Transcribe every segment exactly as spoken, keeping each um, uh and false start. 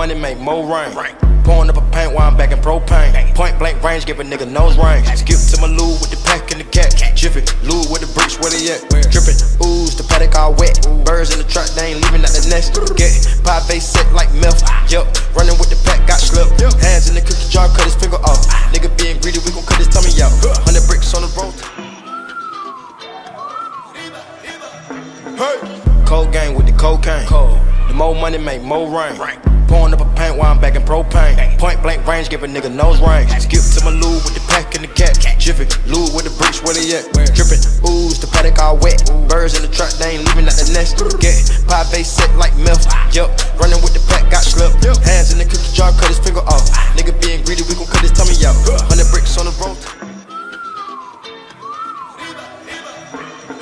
money, make more rain. Pouring up a paint while I'm back in propane. Point blank range, give a nigga nose range. Skip to my loo with the pack and the cat. Jiffy, loo with the bricks, where they at? Dripping, ooze, the paddock all wet. Birds in the truck, they ain't leaving out the nest. Get pie face set like milk. Yup, running with the pack, got slipped. Hands in the cookie jar, cut his finger off. Nigga being greedy, we gon' cut his tummy out. Hundred bricks on the road. Hey. Cold gang with the cocaine. Cold. The more money make more rain. Right. Pouring up a paint while I'm back in propane. Dang. Point blank range, give a nigga nose range. Skip to my loo with the pack and the cat. cat. Jiffy, loo with the bricks, where they at? Dripping, ooze, the paddock all wet. Ooh. Birds in the truck, they ain't leaving out the nest. Get pie face set like milk. Ah. Yup, running with the pack, got slipped. Yep. Hands in the cookie jar, cut his finger off. Ah. Nigga being greedy, we gon' cut his tummy out. Uh. Hundred bricks on the road.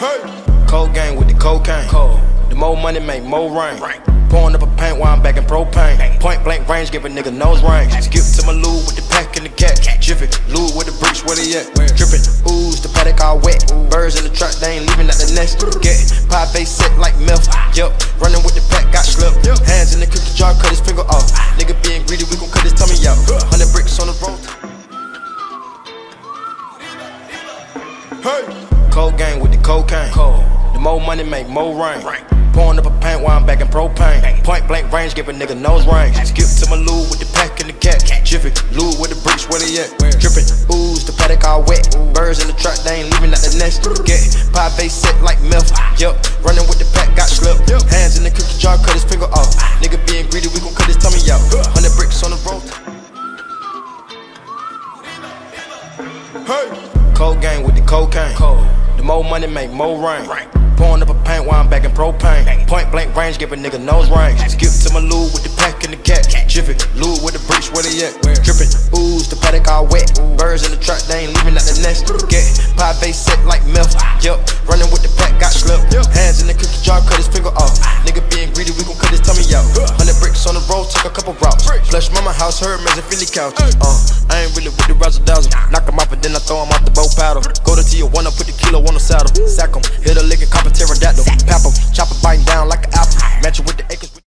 Hey. Cold gang with the cocaine. Cold. The more money make more rain. Right. Pouring up a paint while I'm back in propane. Dang. Point blank range, give a nigga nose range. Skip to my loo with the pack and the cat. cat. Jiffy, loo with the bricks, where they at? Where? Dripping, ooze, the paddock all wet. Ooh. Birds in the truck, they ain't leaving out the nest. Get pie face set like milk. Ah. Yup, running with the pack, got slipped. Yep. Hands in the cookie jar, cut his finger off. Ah. Nigga being greedy, we gon' cut his tummy out. Uh. Hundred bricks on the road. Hey. Cold gang with the cocaine. Cold. The more money make more rain. Right. Pouring up a paint while I'm back in propane. Dang. Point blank range, give a nigga nose range. Skip to my loo with the pack and the cat. cat. Jiffy, loo with the bricks, where they at? Dripping, ooze, the paddock all wet. Ooh. Birds in the truck, they ain't leaving out the nest. Get pie face set like milk. Ah. Yup, running with the pack, got slipped. Yep. Hands in the cookie jar, cut his finger off. Ah. Nigga being greedy, we gon' cut his tummy out. Uh. Hundred bricks on the road. Hey. Cold gang with the cocaine. Cold. The more money make more rain. Right. Pouring up a paint while I'm back in propane. Dang. Point blank range, give a nigga nose range. Skip to my loo with the pack and the cat. cat. Jiffy, loo with the bricks, where they at? Where? Dripping, ooze, the paddock all wet. Ooh. Birds in the truck, they ain't leaving out the nest. Get pie face set like milk. Ah. Yup, running with the pack, got slipped. Yep. Hands in the cookie jar, cut his finger off. Ah. Nigga being greedy, we gon' cut his tummy out. Uh. Hundred bricks on the road, took a couple routes. Bricks. Flush mama house, her man's a Philly couch. Hey. Uh, I ain't really with the razzle dazzle. Nah. Knock him off and then I throw him off the bow paddle. Go to Tijuana, put the kilo on the saddle. Ooh. Sack him, hit a lick and cop a pterodactyl. Pap him, chop him, biting down like an apple. Match it with the acres.